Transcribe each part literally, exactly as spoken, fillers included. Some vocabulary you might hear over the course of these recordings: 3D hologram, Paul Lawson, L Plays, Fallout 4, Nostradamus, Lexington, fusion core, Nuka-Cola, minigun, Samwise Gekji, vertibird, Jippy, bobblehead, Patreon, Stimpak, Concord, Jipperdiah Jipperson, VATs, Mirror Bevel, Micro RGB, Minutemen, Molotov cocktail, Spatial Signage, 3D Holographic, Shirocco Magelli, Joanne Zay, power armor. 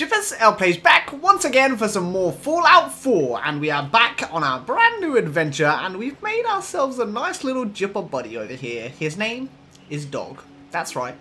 Jippers, L-Plays back once again for some more Fallout four, and we are back on our brand new adventure, and we've made ourselves a nice little Jipper buddy over here. His name is Dog. That's right.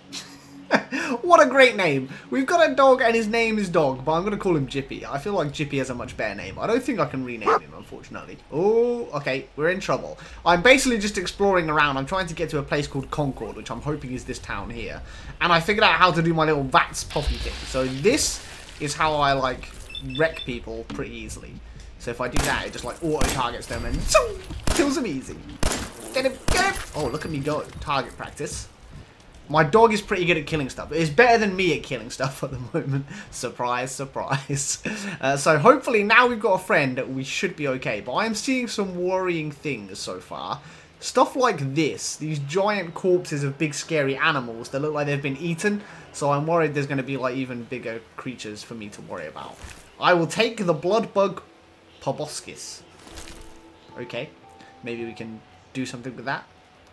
What a great name. We've got a dog and his name is Dog, but I'm going to call him Jippy. I feel like Jippy has a much better name. I don't think I can rename him, unfortunately. Oh, okay, we're in trouble. I'm basically just exploring around. I'm trying to get to a place called Concord, which I'm hoping is this town here. And I figured out how to do my little V A T S poppy thing. So this is how I, like, wreck people pretty easily. So if I do that, it just, like, auto-targets them and zoom, kills them easy. Get him, get him. Oh, look at me go. Target practice. My dog is pretty good at killing stuff. It's better than me at killing stuff at the moment. Surprise, surprise. Uh, so hopefully now we've got a friend, we should be okay. But I am seeing some worrying things so far. Stuff like this. These giant corpses of big scary animals that look like they've been eaten. So I'm worried there's going to be like even bigger creatures for me to worry about. I will take the blood bug proboscis. Okay. Maybe we can do something with that.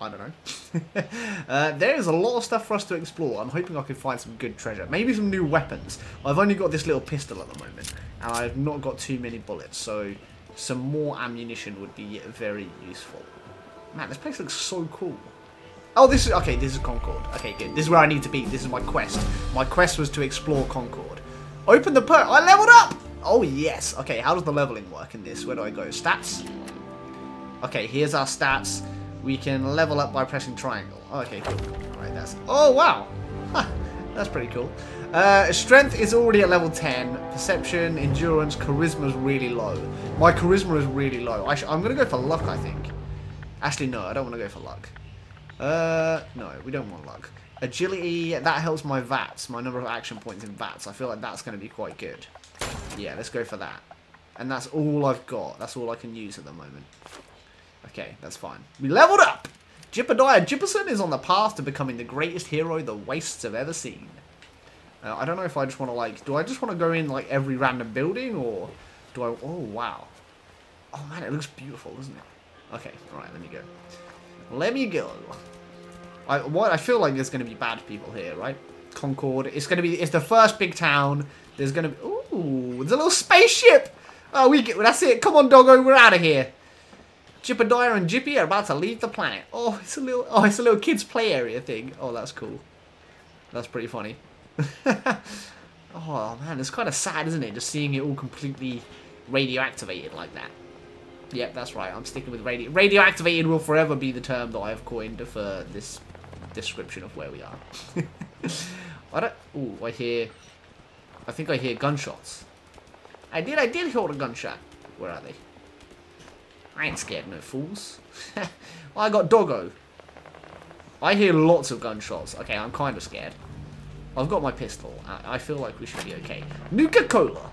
I don't know. uh, there is a lot of stuff for us to explore. I'm hoping I can find some good treasure. Maybe some new weapons. I've only got this little pistol at the moment. And I've not got too many bullets. So some more ammunition would be very useful. Man, this place looks so cool. Oh, this is... Okay, this is Concord. Okay, good. This is where I need to be. This is my quest. My quest was to explore Concord. Open the perk. I leveled up! Oh, yes. Okay, how does the leveling work in this? Where do I go? Stats? Okay, here's our stats. We can level up by pressing triangle. Oh, okay, cool. Alright, that's... Oh, wow! Huh, that's pretty cool. Uh, strength is already at level ten. Perception, endurance, charisma's really low. My charisma is really low. I sh I'm going to go for luck, I think. Actually, no, I don't want to go for luck. Uh, no, we don't want luck. Agility, that helps my V A Ts, my number of action points in V A Ts. I feel like that's going to be quite good. Yeah, let's go for that. And that's all I've got. That's all I can use at the moment. Okay, that's fine. We leveled up! Jipperdiah Jipperson is on the path to becoming the greatest hero the wastes have ever seen. Uh, I don't know if I just want to, like... Do I just want to go in, like, every random building, or... Do I... Oh, wow. Oh, man, it looks beautiful, doesn't it? Okay, alright, let me go. Let me go. I, what, I feel like there's going to be bad people here, right? Concord. It's going to be... It's the first big town. There's going to be... Ooh, there's a little spaceship! Oh, we get... That's it. Come on, doggo, we're out of here. Jipperdiah and Jippy are about to leave the planet. Oh, it's a little, oh, it's a little kids' play area thing. Oh, that's cool. That's pretty funny. Oh man, it's kind of sad, isn't it? Just seeing it all completely radioactivated like that. Yep, that's right. I'm sticking with radio. Radioactivated will forever be the term that I have coined for this description of where we are. I don't. Oh, I hear. I think I hear gunshots. I did. I did hear a gunshot. Where are they? I ain't scared, no fools. I got doggo. I hear lots of gunshots. Okay, I'm kind of scared. I've got my pistol. I, I feel like we should be okay. Nuka-Cola.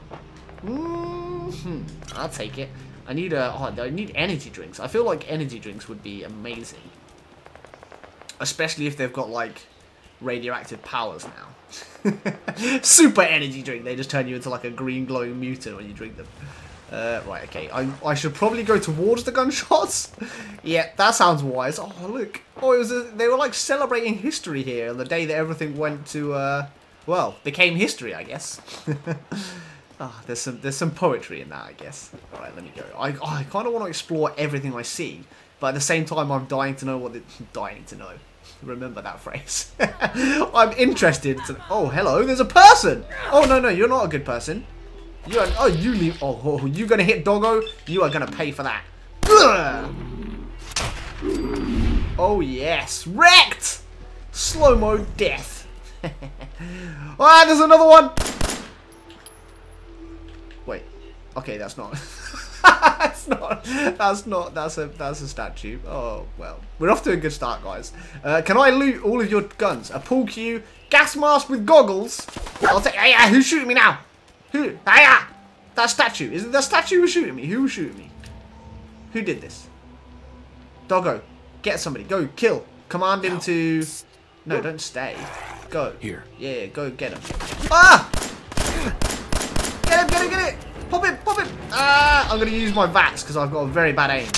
Mm-hmm. I'll take it. I need a. Oh, I need energy drinks. I feel like energy drinks would be amazing, especially if they've got like radioactive powers now. Super energy drink. They just turn you into like a green glowing mutant when you drink them. Uh, right, okay. I, I should probably go towards the gunshots. Yeah, that sounds wise. Oh, look. Oh, it was a, they were, like, celebrating history here on the day that everything went to, uh... Well, became history, I guess. Oh, there's some there's some poetry in that, I guess. All right, let me go. I, oh, I kind of want to explore everything I see, but at the same time, I'm dying to know what... The, dying to know. Remember that phrase. I'm interested to... Oh, hello. There's a person! Oh, no, no. You're not a good person. You are, oh, you leave. Oh, oh, you're gonna hit doggo. You are gonna pay for that. Ugh. Oh, yes. Wrecked! Slow mo death. Ah, there's another one. Wait. Okay, that's not. That's not. That's not. That's a, that's a statue. Oh, well. We're off to a good start, guys. Uh, can I loot all of your guns? A pool cue, gas mask with goggles. I'll take. Hey, who's shooting me now? Who? Hiya! That statue. Is it the statue who's shooting me? Who was shooting me? Who did this? Doggo, get somebody. Go, kill. Command him to... No, don't stay. Go. Here. Yeah, go get him. Ah! Get him, get him, get him! Pop him, pop him! Ah! I'm going to use my V A Ts because I've got a very bad aim.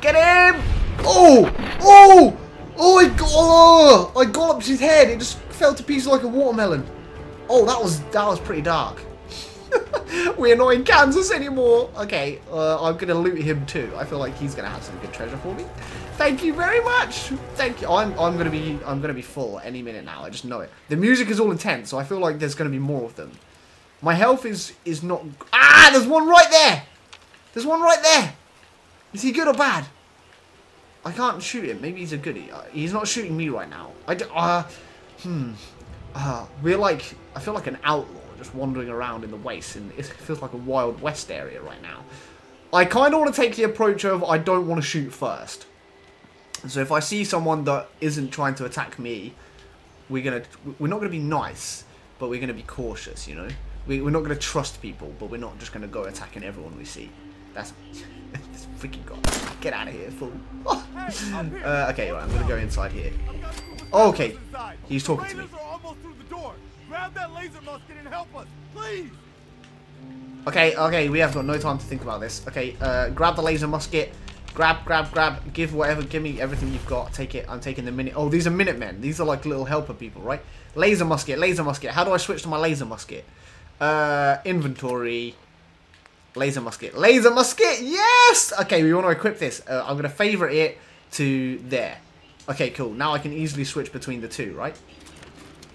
Get him! Oh! Oh! Oh, I got... Oh! I got up his head. It just fell to pieces like a watermelon. Oh, that was that was pretty dark. We're not in Kansas anymore. Okay, uh, I'm gonna loot him too. I feel like he's gonna have some good treasure for me. Thank you very much. Thank you. I'm I'm gonna be I'm gonna be full any minute now. I just know it. The music is all intense, so I feel like there's gonna be more of them. My health is is not. Ah, there's one right there. There's one right there. Is he good or bad? I can't shoot him. Maybe he's a goodie. Uh, he's not shooting me right now. I d uh, hmm. Uh, we're like, I feel like an outlaw just wandering around in the waste, and it feels like a Wild West area right now. I kind of want to take the approach of I don't want to shoot first. So if I see someone that isn't trying to attack me, we're gonna we're not gonna be nice, but we're gonna be cautious. You know, we, we're not gonna trust people, but we're not just gonna go attacking everyone we see. That's this freaking god. Get out of here, fool. uh, okay, right, I'm gonna go inside here. Oh, okay, he's talking to me. Grab that laser musket and help us, please! Okay, okay, we have got no time to think about this. Okay, uh, grab the laser musket. Grab, grab, grab. Give whatever, give me everything you've got. Take it, I'm taking the minute. Oh, these are Minutemen. These are like little helper people, right? Laser musket, laser musket. How do I switch to my laser musket? Uh, inventory. Laser musket. Laser musket, yes! Okay, we want to equip this. Uh, I'm going to favorite it to there. Okay, cool. Now I can easily switch between the two, right?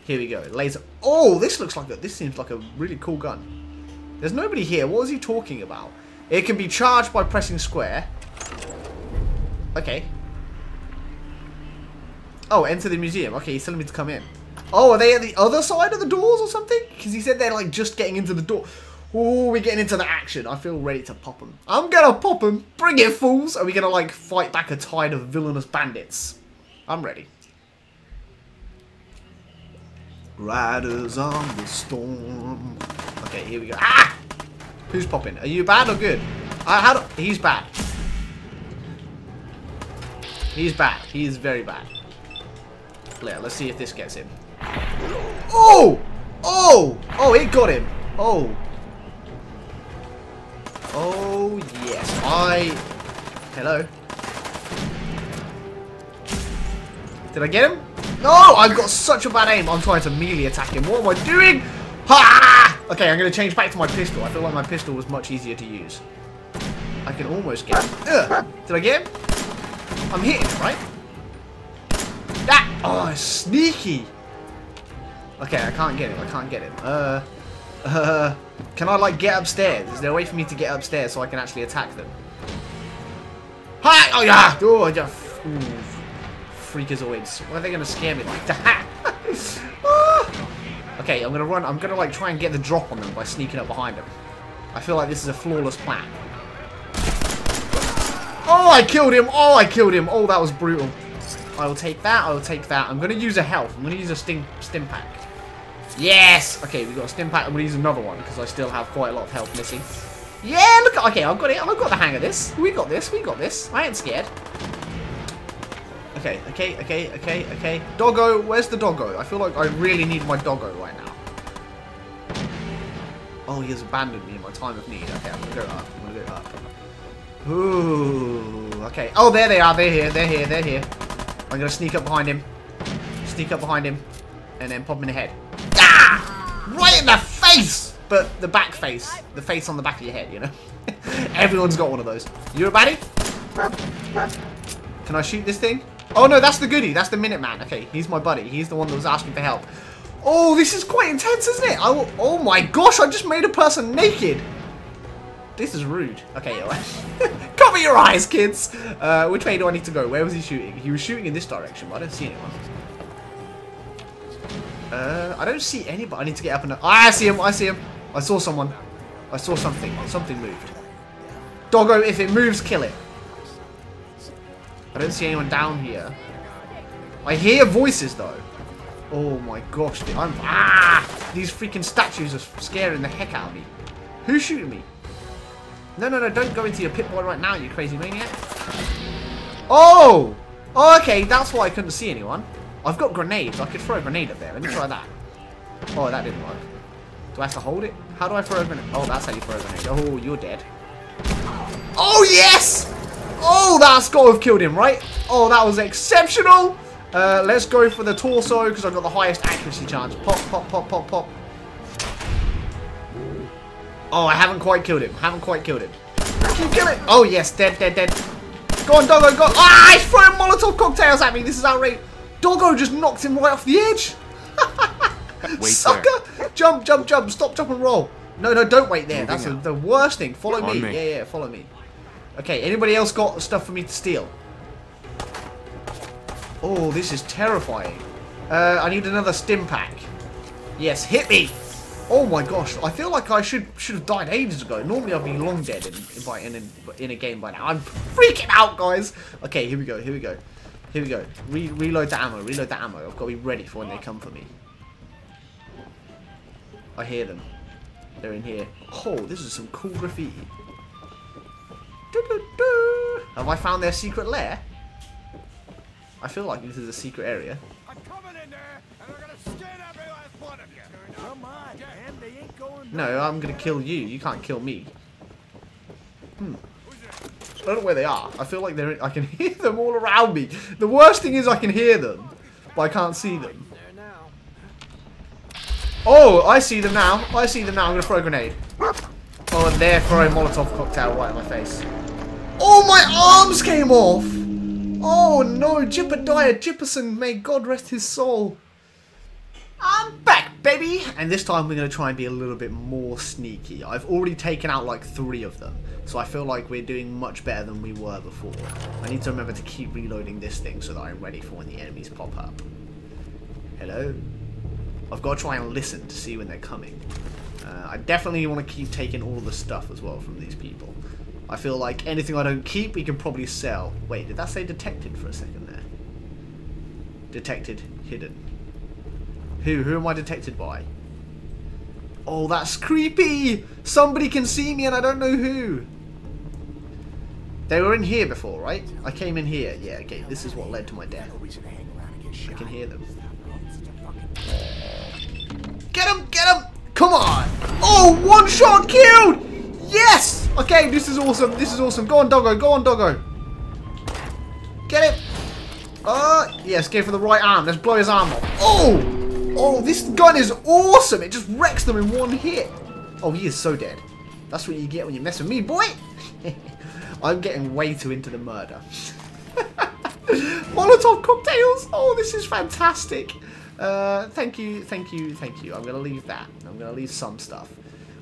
Here we go, laser. Oh, this looks like a, this seems like a really cool gun. There's nobody here. What was he talking about? It can be charged by pressing square. Okay. Oh, enter the museum. Okay, he's telling me to come in. Oh, are they at the other side of the doors or something? Because he said they're like just getting into the door. Oh, we're getting into the action. I feel ready to pop them. I'm gonna pop them. Bring it, fools. Are we gonna like fight back a tide of villainous bandits? I'm ready. Riders on the storm. Okay, here we go. Ah! Who's popping? Are you bad or good? Uh, how do He's bad. He's bad. He is very bad. Yeah, let's see if this gets him. Oh! Oh! Oh, it got him. Oh. Oh, yes. I... Hello? Did I get him? No, I've got such a bad aim. I'm trying to melee attack him. What am I doing? Ha! Okay, I'm going to change back to my pistol. I feel like my pistol was much easier to use. I can almost get him. Ugh. Did I get him? I'm hitting him, right? That! Ah! Oh, sneaky! Okay, I can't get him. I can't get him. Uh, uh, can I, like, get upstairs? Is there a way for me to get upstairs so I can actually attack them? Hi! Oh, yeah! Oh, I just... Ooh. Freakazoids. Why are they going to scare me like that? Ah. Okay, I'm going to run. I'm going to like try and get the drop on them by sneaking up behind them. I feel like this is a flawless plan. Oh, I killed him. Oh, I killed him. Oh, that was brutal. I will take that. I will take that. I'm going to use a health. I'm going to use a stim, stim pack. Yes. Okay, we've got a stim pack. I'm going to use another one because I still have quite a lot of health missing. Yeah, look. Okay, I've got it. I've got the hang of this. We got this. We got this. I ain't scared. Okay, okay, okay, okay, okay. Doggo, where's the doggo? I feel like I really need my doggo right now. Oh, he has abandoned me in my time of need. Okay, I'm gonna go up, I'm gonna go up. Ooh, okay. Oh, there they are, they're here, they're here, they're here. I'm gonna sneak up behind him. Sneak up behind him. And then pop him in the head. Ah! Right in the face! But the back face. The face on the back of your head, you know? Everyone's got one of those. You a baddie? Can I shoot this thing? Oh no, that's the goodie. That's the Minuteman. Okay, he's my buddy. He's the one that was asking for help. Oh, this is quite intense, isn't it? I will, oh my gosh, I just made a person naked. This is rude. Okay, cover your eyes, kids. Uh, which way do I need to go? Where was he shooting? He was shooting in this direction, but I don't see anyone. Uh, I don't see anybody. I need to get up and... I see him. I see him. I saw someone. I saw something. Something moved. Doggo, if it moves, kill it. I don't see anyone down here. I hear voices though. Oh my gosh, dude, I'm ah! These freaking statues are scaring the heck out of me. Who's shooting me? No, no, no! Don't go into your pit boy right now, you crazy maniac! Oh! Oh, okay, that's why I couldn't see anyone. I've got grenades. I could throw a grenade up there. Let me try that. Oh, that didn't work. Do I have to hold it? How do I throw a grenade? Oh, that's how you throw a grenade. Oh, you're dead. Oh yes! Oh, that's got to have killed him, right? Oh, that was exceptional. Uh, let's go for the torso because I've got the highest accuracy chance. Pop, pop, pop, pop, pop. Oh, I haven't quite killed him. Haven't quite killed him. I can kill it. Oh, yes. Dead, dead, dead. Go on, Doggo. Go on. Ah, he's throwing Molotov cocktails at me. This is outrageous. Doggo just knocked him right off the edge. Wait, sucker. There. Jump, jump, jump. Stop, jump, and roll. No, no, don't wait there. Moving That's a, the worst thing. Follow me. me. Yeah, yeah, follow me. Okay, anybody else got stuff for me to steal? Oh, this is terrifying. Uh, I need another stim pack. Yes, hit me. Oh my gosh, I feel like I should should have died ages ago. Normally I'd be long dead in, by, in, in a game by now. I'm freaking out, guys. Okay, here we go, here we go. Here we go. Re reload the ammo, reload the ammo. I've got to be ready for when they come for me. I hear them. They're in here. Oh, this is some cool graffiti. Doo -doo -doo. Have I found their secret lair? I feel like this is a secret area. I'm coming in there, and I'm gonna skin every last one of you. Come on, man, they ain't going no, I'm gonna kill you. You can't kill me. Hmm. I don't know where they are. I feel like they're. In I can hear them all around me. The worst thing is I can hear them, but I can't see them. Oh, I see them now. I see them now. I'm gonna throw a grenade. Oh, and they're throwing Molotov cocktail right in my face. Oh, my arms came off! Oh no, Jipperdiah Jipperson, may God rest his soul. I'm back, baby! And this time we're gonna try and be a little bit more sneaky. I've already taken out like three of them, so I feel like we're doing much better than we were before. I need to remember to keep reloading this thing so that I'm ready for when the enemies pop up. Hello? I've got to try and listen to see when they're coming. Uh, I definitely want to keep taking all the stuff as well from these people. I feel like anything I don't keep, we can probably sell. Wait, did that say detected for a second there? Detected, hidden. Who? Who am I detected by? Oh, that's creepy! Somebody can see me and I don't know who. They were in here before, right? I came in here. Yeah, okay, this is what led to my death. I can hear them. Get him! Get him! Come on! Oh, one shot killed! Yes! Okay, this is awesome. This is awesome. Go on, Doggo. Go on, Doggo. Get it. Uh, yes, go for the right arm. Let's blow his arm off. Oh! Oh, this gun is awesome. It just wrecks them in one hit. Oh, he is so dead. That's what you get when you mess with me, boy. I'm getting way too into the murder. Molotov cocktails. Oh, this is fantastic. Uh, thank you, thank you, thank you. I'm going to leave that. I'm going to leave some stuff.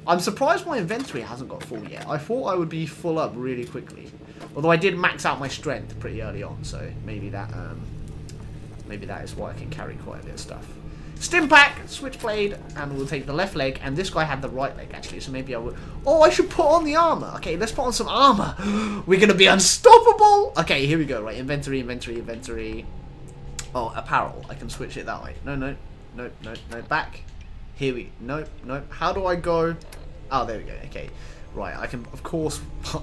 I'm surprised my inventory hasn't got full yet. I thought I would be full up really quickly. Although I did max out my strength pretty early on, so maybe that um, maybe that is why I can carry quite a bit of stuff. Stimpack, switchblade, and we'll take the left leg. And this guy had the right leg, actually, so maybe I would... Oh, I should put on the armor. Okay, let's put on some armor. We're going to be unstoppable. Okay, here we go. Right, inventory, inventory, inventory. Oh, apparel. I can switch it that way. No, no, no, no, no. Back. Here we... No, no. How do I go... Oh, there we go. Okay. Right, I can, of course,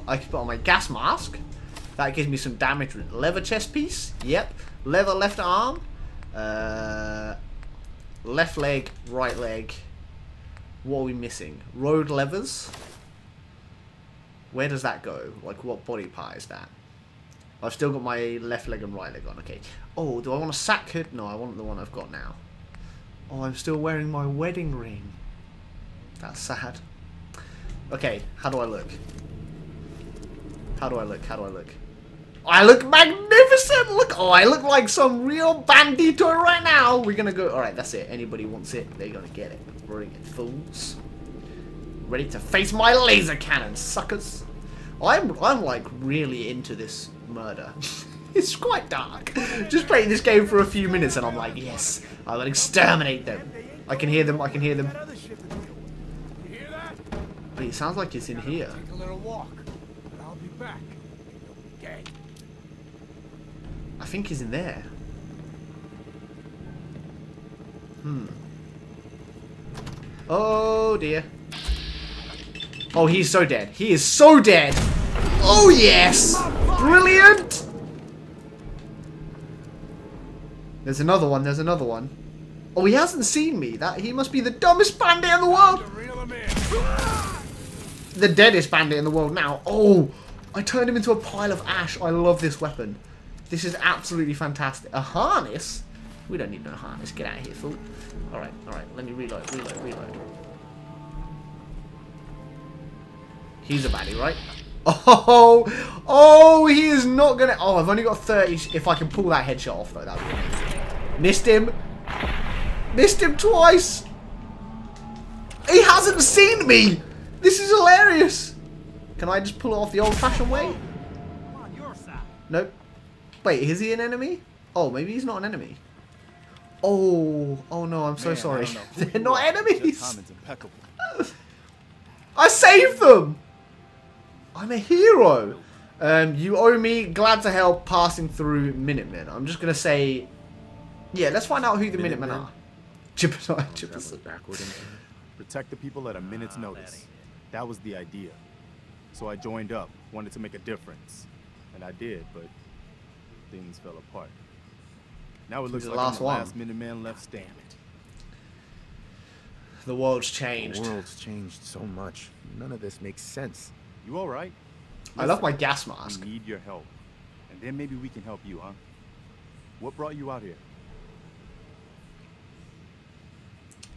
I can put on my gas mask. That gives me some damage with leather chest piece. Yep. Leather left arm. Uh, left leg, right leg. What are we missing? Road levers. Where does that go? Like, what body part is that? I've still got my left leg and right leg on. Okay. Oh, do I want a sack hood? No, I want the one I've got now. Oh, I'm still wearing my wedding ring. That's sad. Okay, how do I look? How do I look? How do I look? I look magnificent! Look! Oh, I look like some real bandito right now! We're gonna go... Alright, that's it. Anybody wants it, they're gonna get it. Bring it, fools. Ready to face my laser cannon, suckers! I'm, I'm like, really into this murder. It's quite dark. Just playing this game for a few minutes and I'm like, yes, I'll exterminate them. I can hear them, I can hear them. But it sounds like it's in here. I think he's in there. Hmm. Oh dear. Oh, he's so dead. He is so dead. Oh yes! Brilliant! There's another one, there's another one. Oh, he hasn't seen me. That he must be the dumbest bandit in the world. The deadest bandit in the world now. Oh, I turned him into a pile of ash. I love this weapon. This is absolutely fantastic. A harness? We don't need no harness. Get out of here, fool. All right, all right. Let me reload, reload, reload. He's a baddie, right? Oh, oh, he is not going to... Oh, I've only got thirty. If I can pull that headshot off, though, that would... Missed him. Missed him twice. He hasn't seen me. This is hilarious. Can I just pull it off the old-fashioned way? Nope. Wait, is he an enemy? Oh, maybe he's not an enemy. Oh, oh no, I'm so Man, sorry. They're not enemies. I saved them. I'm a hero. Um, you owe me. Glad to help. Passing through Minutemen. I'm just gonna say, yeah. Let's find out who the Minutemen are. Jipperdiah Jipperson. Protect the people at a minute's notice. That was the idea. So I joined up. Wanted to make a difference, and I did, but things fell apart. Now it looks the like last I'm the one. last Minuteman left standing. The world's changed. The world's changed so much. None of this makes sense. You all right? Listen, I love my gas mask. We need your help, and then maybe we can help you, huh? What brought you out here?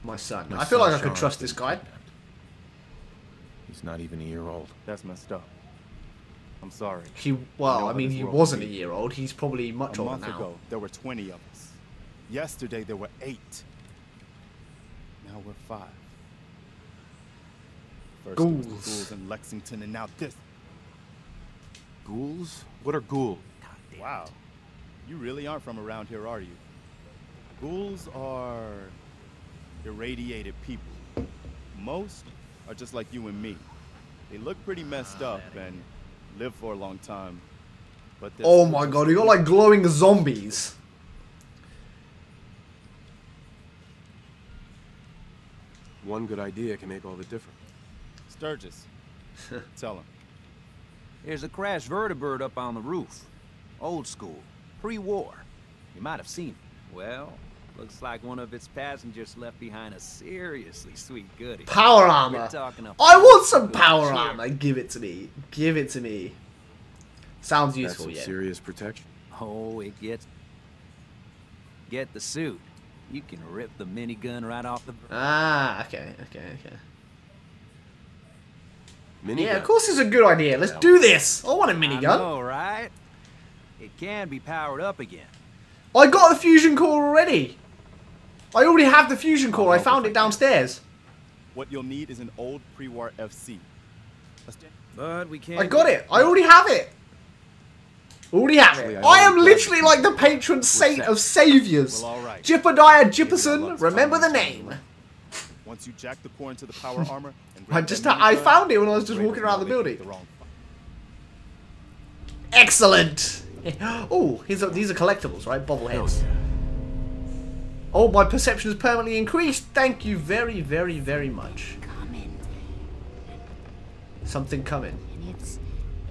My son. My I feel son like I could trust this guy. He's not even a year old. That's messed up. I'm sorry. He, well, I mean, he wasn't a year old. He's probably much older now. A month ago, there were twenty of us. Yesterday, there were eight. Now we're five. First ghouls. ghouls in Lexington, and now this. Ghouls? What are ghouls? Wow. You really aren't from around here, are you? Ghouls are irradiated people. Most are just like you and me. They look pretty messed up, and... live for a long time, but oh my god, you got like glowing zombies. One good idea can make all the difference. Sturgis, tell him. There's a crashed vertibird up on the roof. Old school, pre-war. You might have seen it. Well, looks like one of its passengers left behind a seriously sweet goodie. Power armor. I want some power armor. Give it to me. Give it to me. Sounds useful, yeah. That's some serious protection. Oh, it gets. Get the suit. You can rip the minigun right off the. Ah, okay, okay, okay. Minigun. Yeah, of course it's a good idea. Let's do this. I want a minigun. All right. It can be powered up again. I got the fusion core already. I already have the fusion core. I found it downstairs. What you'll need is an old pre-war F C. But we can't. I got it. I already have it. Already have it. I, I am literally like the patron saint of saviors. Well, all right. Jipperdiah Jipperson. Remember the name. Once you jack the core into the power armor, and I just I found it when I was just walking around the building. Excellent. Oh, these are collectibles, right? Bobbleheads. Oh, my perception is permanently increased. Thank you very, very, very much. Coming. Something coming. And it's,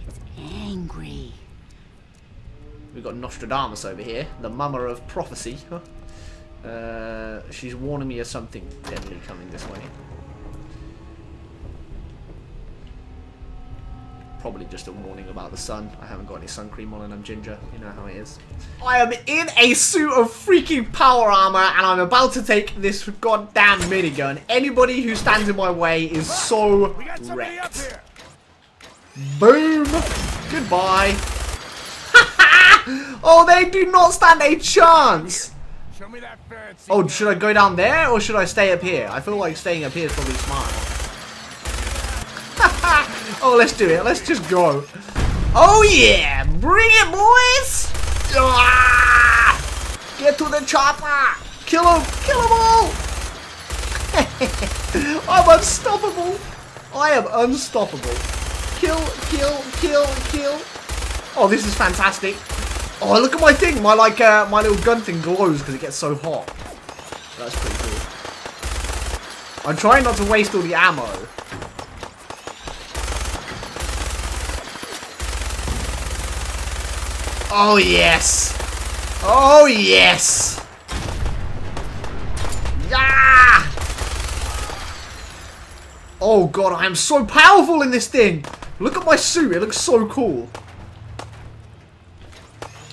it's angry. We've got Nostradamus over here, the mama of prophecy. Uh, she's warning me of something deadly coming this way. Probably just a warning about the sun. I haven't got any sun cream on and I'm ginger. You know how it is. I am in a suit of freaking power armor and I'm about to take this goddamn minigun. Anybody who stands in my way is so wrecked. Boom. Goodbye. Oh, they do not stand a chance. Show me that fancy. Oh, should I go down there or should I stay up here? I feel like staying up here is probably smart. Oh, let's do it. Let's just go. Oh, yeah. Bring it, boys. Ah! Get to the chopper. Kill them. Kill them all. I'm unstoppable. I am unstoppable. Kill, kill, kill, kill. Oh, this is fantastic. Oh, look at my thing. My, like, uh, my little gun thing glows because it gets so hot. That's pretty cool. I'm trying not to waste all the ammo. Oh, yes. Oh, yes. Yeah. Oh, God, I am so powerful in this thing. Look at my suit. It looks so cool.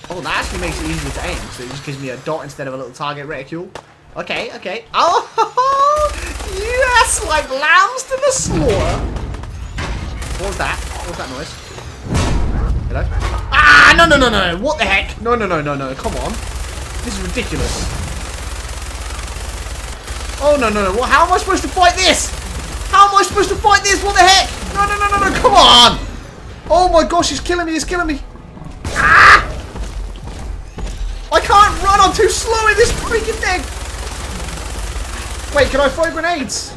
Oh, that actually makes it easier to aim. So it just gives me a dot instead of a little target reticule. Okay, okay. Oh, yes, like lambs to the slaughter. What was that? What was that noise? Hello? Ah, no, no, no, no. What the heck? No, no, no, no, no. Come on. This is ridiculous. Oh, no, no, no. What? How am I supposed to fight this? How am I supposed to fight this? What the heck? No, no, no, no, no. Come on. Oh, my gosh. He's killing me. He's killing me. Ah! I can't run. I'm too slow in this freaking thing. Wait, can I throw grenades?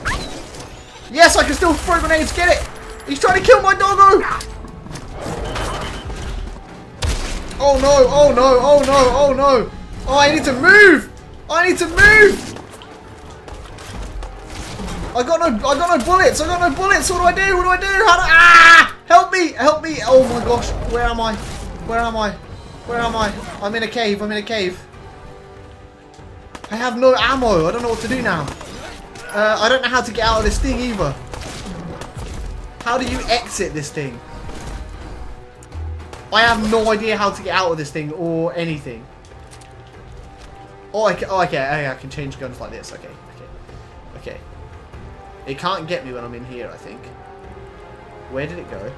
Yes, I can still throw grenades. Get it. He's trying to kill my doggo. Oh, no. Oh, no. Oh, no. Oh, no. Oh, I need to move. I need to move. I got no I got no bullets. I got no bullets. What do I do? What do I do? How do I... Ah! Help me. Help me. Oh, my gosh. Where am I? Where am I? Where am I? I'm in a cave. I'm in a cave. I have no ammo. I don't know what to do now. Uh, I don't know how to get out of this thing either. How do you exit this thing? I have no idea how to get out of this thing or anything. Oh, I can, oh, okay, okay, I can change guns like this. Okay, okay, okay. It can't get me when I'm in here, I think. Where did it go?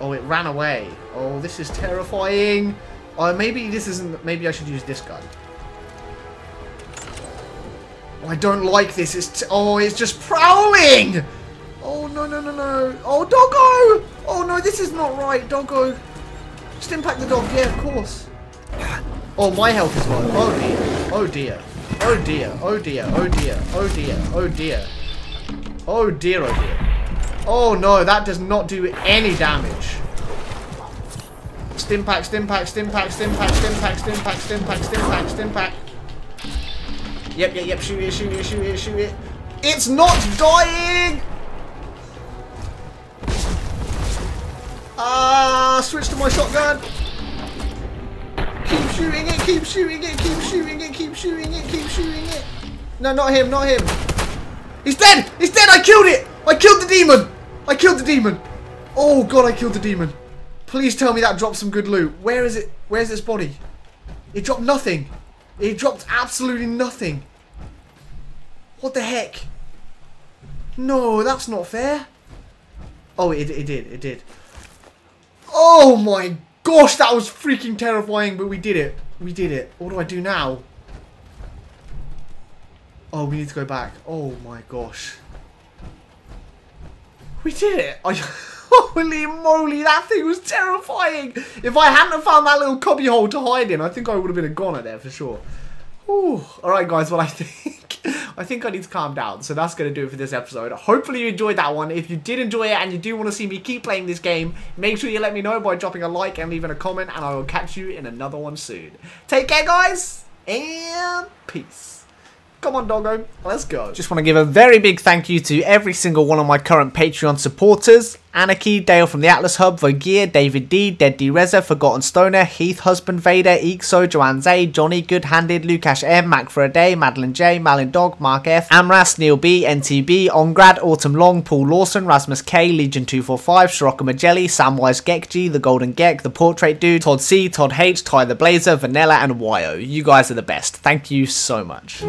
Oh, it ran away. Oh, this is terrifying. Oh, maybe this isn't... Maybe I should use this gun. I don't like this. It's t oh, it's just prowling. Oh, no, no, no, no. Oh, doggo. Oh, no, this is not right, doggo. Just impact the dog. Yeah, of course. Oh, my health is low. Oh, dear. Oh, dear. Oh, dear. Oh, dear. Oh, dear. Oh, dear. Oh, dear. Oh, dear. Oh, dear. Oh, no, that does not do any damage. Stimpak, stimpak, stimpak, stimpak, stimpak, stimpak, stimpak, stimpak, stimpak. Yep, yep, yep, shoot it, shoot it, shoot it, shoot it. It's not dying! Ah, uh, switch to my shotgun. Keep shooting it, keep shooting it, keep shooting it, keep shooting it, keep shooting it. No, not him, not him. He's dead! He's dead! I killed it! I killed the demon! I killed the demon! Oh god, I killed the demon. Please tell me that dropped some good loot. Where is it? Where's its body? It dropped nothing. It dropped absolutely nothing. What the heck? No, that's not fair. Oh, it, it did. It did. Oh my gosh, that was freaking terrifying, but we did it. We did it. What do I do now? Oh, we need to go back. Oh my gosh. We did it. I... Holy moly, that thing was terrifying. If I hadn't have found that little cubbyhole to hide in, I think I would have been a goner there for sure. Ooh. All right, guys, well, I think I think I need to calm down. So that's going to do it for this episode. Hopefully you enjoyed that one. If you did enjoy it and you do want to see me keep playing this game, make sure you let me know by dropping a like and leaving a comment, and I will catch you in another one soon. Take care, guys, and peace. Come on, doggo. Let's go. Just want to give a very big thank you to every single one of my current Patreon supporters. Anarchy, Dale from the Atlas Hub, Vogear, David D, Dead D Reza, Forgotten Stoner, Heath, Husband Vader, Ixo, Joanne Zay, Johnny, Good-Handed, Lukash M, Mac for a Day, Madeline J, Malin Dog, Mark F, Amras, Neil B, N T B, Ongrad, Autumn Long, Paul Lawson, Rasmus K, Legion two forty-five, Shirocco Magelli, Samwise Gekji, The Golden Gek, The Portrait Dude, Todd C, Todd H, Ty the Blazer, Vanilla, and Wyo. You guys are the best. Thank you so much.